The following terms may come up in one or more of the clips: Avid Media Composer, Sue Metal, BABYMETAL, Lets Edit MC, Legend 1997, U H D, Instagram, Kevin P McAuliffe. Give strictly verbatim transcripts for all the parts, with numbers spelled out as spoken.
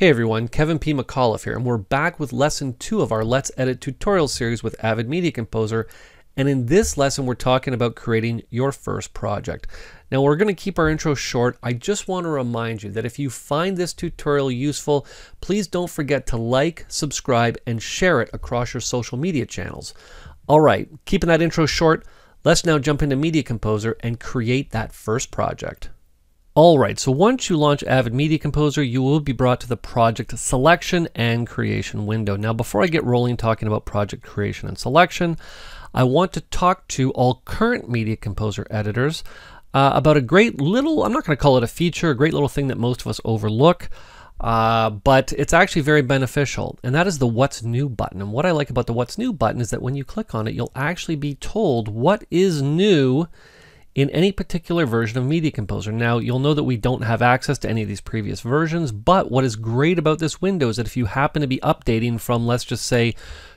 Hey everyone, Kevin P McAuliffe here, and we're back with lesson two of our Let's Edit tutorial series with Avid Media Composer. And in this lesson, we're talking about creating your first project. Now we're going to keep our intro short. I just want to remind you that if you find this tutorial useful, please don't forget to like, subscribe, and share it across your social media channels. All right, keeping that intro short, let's now jump into Media Composer and create that first project. Alright, so once you launch Avid Media Composer, you will be brought to the project selection and creation window. Now, before I get rolling talking about project creation and selection, I want to talk to all current Media Composer editors uh, about a great little, I'm not going to call it a feature, a great little thing that most of us overlook, uh, but it's actually very beneficial, and that is the What's New button. And what I like about the What's New button is that when you click on it, you'll actually be told what is new in any particular version of Media Composer. Now, you'll know that we don't have access to any of these previous versions, but what is great about this window is that if you happen to be updating from, let's just say,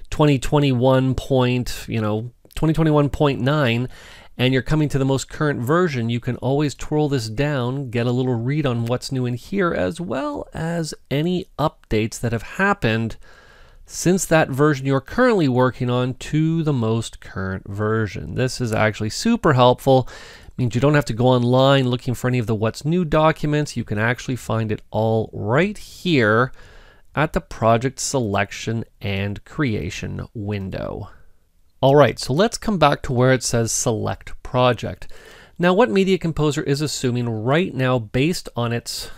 twenty twenty-one point, you know, twenty twenty-one point nine, and you're coming to the most current version, you can always twirl this down, get a little read on what's new in here, as well as any updates that have happened since that version you're currently working on to the most current version. This is actually super helpful. It means you don't have to go online looking for any of the What's New documents. You can actually find it all right here at the project selection and creation window. All right, so let's come back to where it says select project. Now, what Media Composer is assuming right now based on its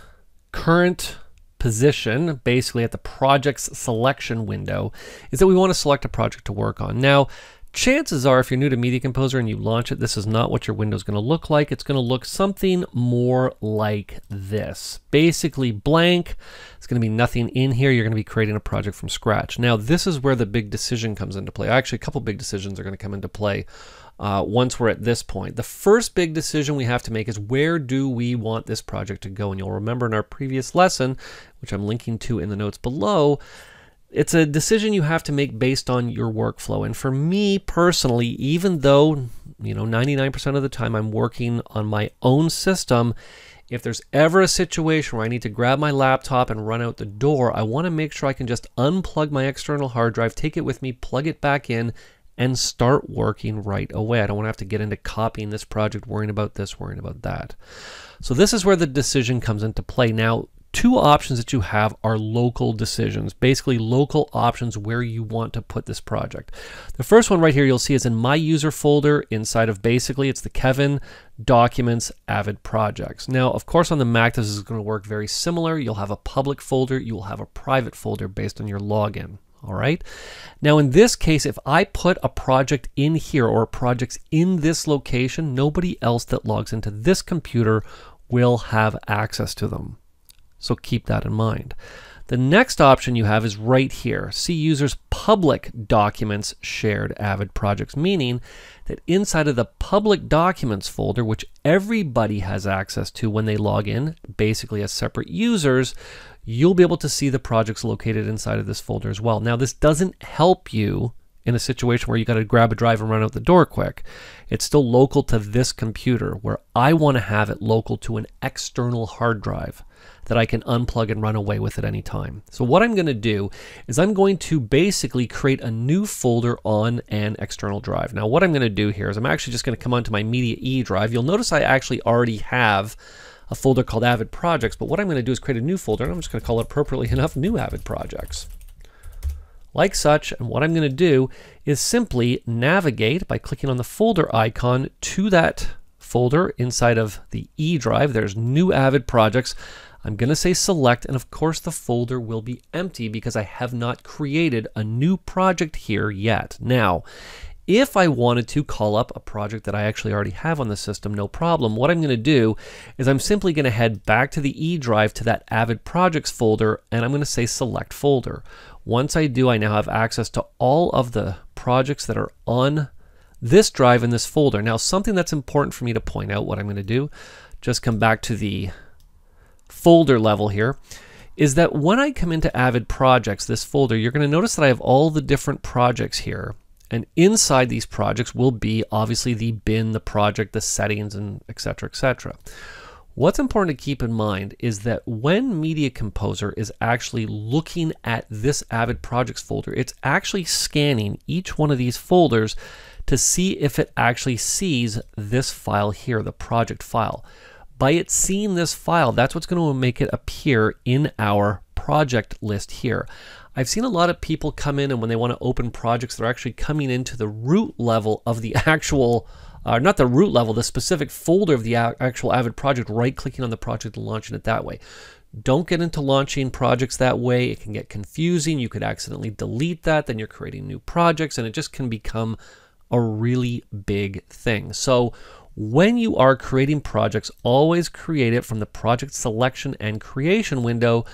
current position, basically at the project's selection window, is that we want to select a project to work on. Now, chances are if you're new to Media Composer and you launch it, this is not what your window is going to look like. It's going to look something more like this. Basically blank. It's going to be nothing in here. You're going to be creating a project from scratch. Now, this is where the big decision comes into play. Actually, a couple big decisions are going to come into play uh, once we're at this point. The first big decision we have to make is where do we want this project to go? And you'll remember in our previous lesson, which I'm linking to in the notes below, it's a decision you have to make based on your workflow. And for me personally, even though, you know, ninety-nine percent of the time I'm working on my own system, if there's ever a situation where I need to grab my laptop and run out the door, I want to make sure I can just unplug my external hard drive, take it with me, plug it back in, and start working right away. I don't want to have to get into copying this project, worrying about this, worrying about that. So this is where the decision comes into play. Now, two options that you have are local decisions, basically local options where you want to put this project. The first one right here you'll see is in my user folder inside of, basically, it's the Kevin Documents Avid Projects. Now, of course, on the Mac, this is going to work very similar. You'll have a public folder. You will have a private folder based on your login. All right. Now, in this case, if I put a project in here or projects in this location, nobody else that logs into this computer will have access to them. So keep that in mind. The next option you have is right here. See users public documents shared Avid projects, meaning that inside of the public documents folder, which everybody has access to when they log in, basically as separate users, you'll be able to see the projects located inside of this folder as well. Now, this doesn't help you in a situation where you got to grab a drive and run out the door quick. It's still local to this computer, where I want to have it local to an external hard drive that I can unplug and run away with at any time. So what I'm going to do is I'm going to basically create a new folder on an external drive. Now, what I'm going to do here is I'm actually just going to come onto my Media E drive. You'll notice I actually already have a folder called Avid Projects, but what I'm going to do is create a new folder, and I'm just going to call it, appropriately enough, New Avid Projects. Like such, and what I'm going to do is simply navigate by clicking on the folder icon to that folder inside of the E drive. There's New Avid Projects. I'm going to say select, and of course the folder will be empty because I have not created a new project here yet. Now, if I wanted to call up a project that I actually already have on the system, no problem. What I'm going to do is I'm simply going to head back to the E drive to that Avid Projects folder, and I'm going to say select folder. Once I do, I now have access to all of the projects that are on this drive in this folder. Now, something that's important for me to point out, what I'm going to do, just come back to the folder level here, is that when I come into Avid Projects, this folder, you're going to notice that I have all the different projects here. And inside these projects will be obviously the bin, the project, the settings, and et cetera, et cetera. What's important to keep in mind is that when Media Composer is actually looking at this Avid Projects folder, it's actually scanning each one of these folders to see if it actually sees this file here, the project file. By it seeing this file, that's what's going to make it appear in our project list here. I've seen a lot of people come in and when they want to open projects, they're actually coming into the root level of the actual Uh, not the root level, the specific folder of the actual Avid project, right-clicking on the project and launching it that way. Don't get into launching projects that way. It can get confusing. You could accidentally delete that. Then you're creating new projects, and it just can become a really big thing. So when you are creating projects, always create it from the project selection and creation window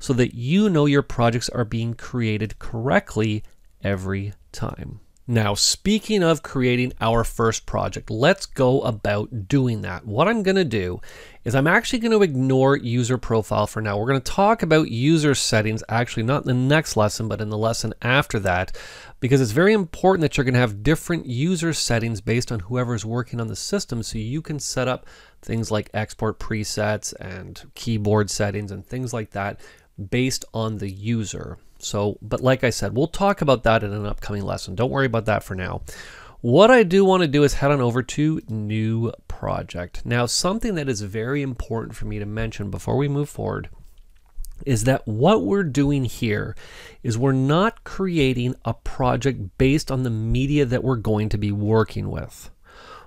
so that you know your projects are being created correctly every time. Now, speaking of creating our first project, let's go about doing that. What I'm going to do is I'm actually going to ignore user profile for now. We're going to talk about user settings, actually not in the next lesson, but in the lesson after that, because it's very important that you're going to have different user settings based on whoever's working on the system, so you can set up things like export presets and keyboard settings and things like that based on the user. So, but like I said, we'll talk about that in an upcoming lesson. Don't worry about that for now. What I do want to do is head on over to New Project. Now, something that is very important for me to mention before we move forward is that what we're doing here is we're not creating a project based on the media that we're going to be working with.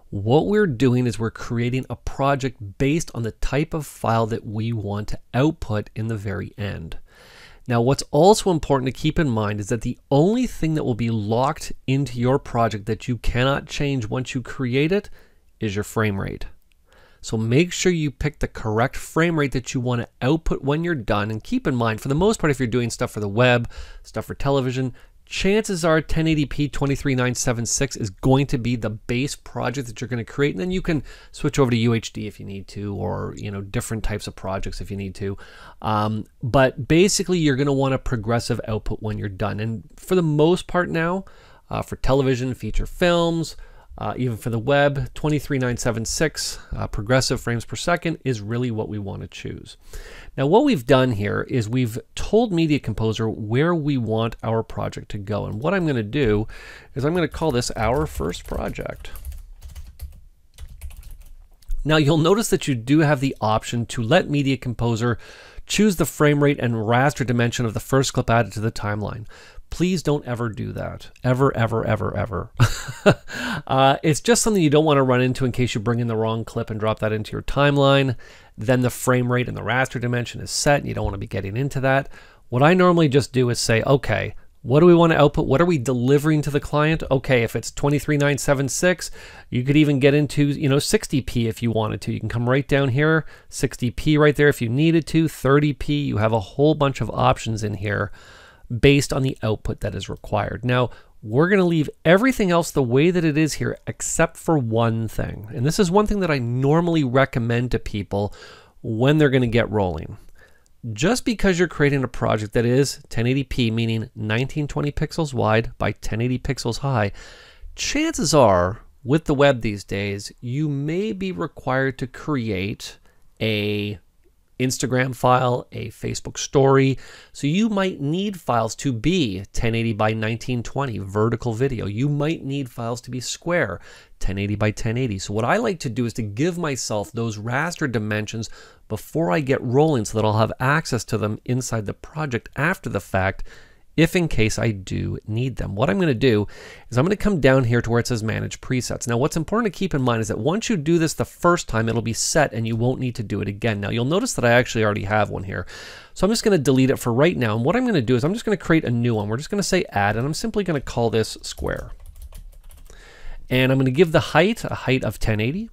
What we're doing is we're creating a project based on the type of file that we want to output in the very end. Now, what's also important to keep in mind is that the only thing that will be locked into your project that you cannot change once you create it is your frame rate. So make sure you pick the correct frame rate that you want to output when you're done. And keep in mind, for the most part, if you're doing stuff for the web, stuff for television, chances are ten eighty p twenty-three nine seventy-six is going to be the base project that you're going to create, and then you can switch over to U H D if you need to, or you know, different types of projects if you need to. Um, but basically, you're going to want a progressive output when you're done. And for the most part now, uh, for television, feature films, uh, even for the web, twenty-three nine seventy-six uh, progressive frames per second is really what we want to choose. Now, what we've done here is we've told Media Composer where we want our project to go. And what I'm going to do is I'm going to call this our first project. Now, you'll notice that you do have the option to let Media Composer choose the frame rate and raster dimension of the first clip added to the timeline. Please don't ever do that. Ever, ever, ever, ever. uh, it's just something you don't want to run into in case you bring in the wrong clip and drop that into your timeline. Then the frame rate and the raster dimension is set, and you don't want to be getting into that. What I normally just do is say, okay, what do we want to output? What are we delivering to the client? Okay, if it's twenty-three nine seventy-six, you could even get into, you know, sixty p if you wanted to. You can come right down here, sixty p right there if you needed to, thirty p. You have a whole bunch of options in here based on the output that is required. Now, we're going to leave everything else the way that it is here except for one thing. And this is one thing that I normally recommend to people when they're going to get rolling. Just because you're creating a project that is ten eighty p, meaning nineteen twenty pixels wide by ten eighty pixels high, chances are, with the web these days, you may be required to create a Instagram file, a Facebook story. So you might need files to be ten eighty by nineteen twenty vertical video. You might need files to be square, ten eighty by ten eighty. So what I like to do is to give myself those raster dimensions before I get rolling so that I'll have access to them inside the project after the fact, if in case I do need them. What I'm going to do is I'm going to come down here to where it says Manage Presets. Now, what's important to keep in mind is that once you do this the first time, it'll be set and you won't need to do it again. Now, you'll notice that I actually already have one here. So I'm just going to delete it for right now. And what I'm going to do is I'm just going to create a new one. We're just going to say Add, and I'm simply going to call this Square. And I'm going to give the height a height of ten eighty.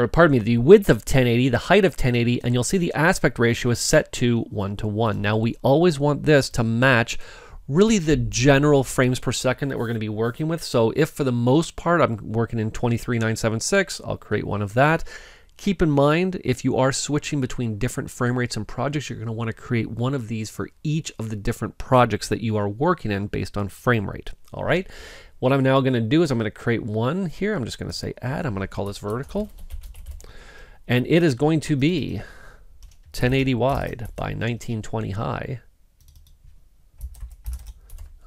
Or pardon me, the width of ten eighty, the height of ten eighty, and you'll see the aspect ratio is set to one to one. Now, we always want this to match really the general frames per second that we're going to be working with. So if for the most part I'm working in twenty-three nine seventy-six, I'll create one of that. Keep in mind, if you are switching between different frame rates and projects, you're going to want to create one of these for each of the different projects that you are working in based on frame rate. All right. What I'm now going to do is I'm going to create one here. I'm just going to say Add. I'm going to call this Vertical. and it is going to be ten eighty wide by nineteen twenty high.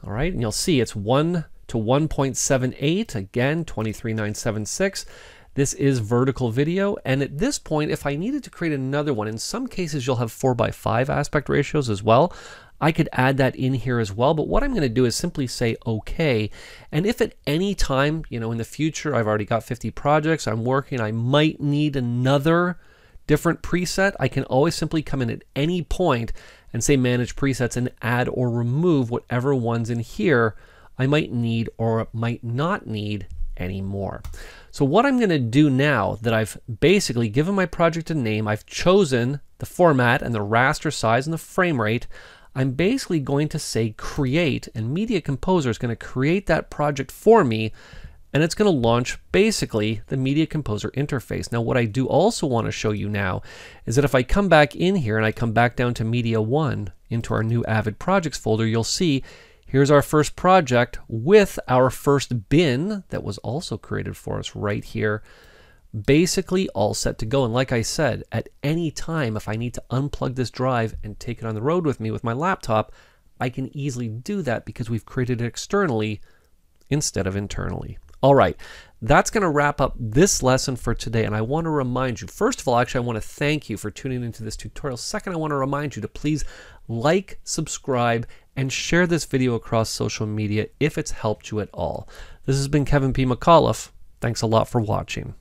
All right, and you'll see it's one to one point seven eight, again, twenty-three nine seventy-six. This is vertical video, and at this point, if I needed to create another one, in some cases you'll have four by five aspect ratios as well. I could add that in here as well, but what I'm going to do is simply say okay, and if at any time, you know, in the future, I've already got fifty projects, I'm working, I might need another different preset, I can always simply come in at any point and say manage presets and add or remove whatever ones in here I might need or might not need anymore. So what I'm going to do now that I've basically given my project a name, I've chosen the format and the raster size and the frame rate, I'm basically going to say create, and Media Composer is going to create that project for me, and it's going to launch basically the Media Composer interface. Now what I do also want to show you now is that if I come back in here and I come back down to Media one into our new Avid Projects folder, you'll see here's our first project with our first bin that was also created for us right here, basically all set to go. And like I said, at any time, if I need to unplug this drive and take it on the road with me with my laptop, I can easily do that because we've created it externally instead of internally. All right, that's going to wrap up this lesson for today, and I want to remind you, first of all, actually I want to thank you for tuning into this tutorial. Second, I want to remind you to please like, subscribe, and share this video across social media if it's helped you at all. This has been Kevin P McAuliffe. Thanks a lot for watching.